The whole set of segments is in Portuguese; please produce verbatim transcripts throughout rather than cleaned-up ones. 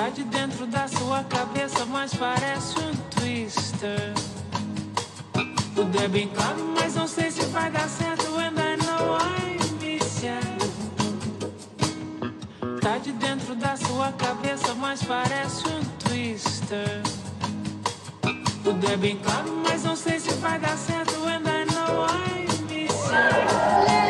Tá de dentro da sua cabeça, mas parece um twister. Tudo é bem claro, mas não sei se vai dar certo. And I know I'm missing. Tá de dentro da sua cabeça, mas parece um twister. Tudo é bem claro, mas não sei se vai dar certo. And I know I'm missing.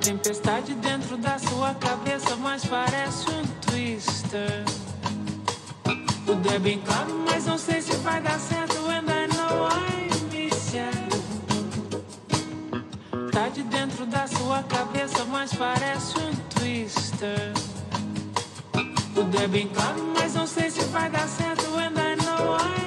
Tempestade dentro da sua cabeça, mas parece um twister. Tudo é bem claro, mas não sei se vai dar certo. And I know I'm missing. Tá de dentro da sua cabeça, mas parece um twister. Tudo é bem claro, mas não sei se vai dar certo. And I know I'm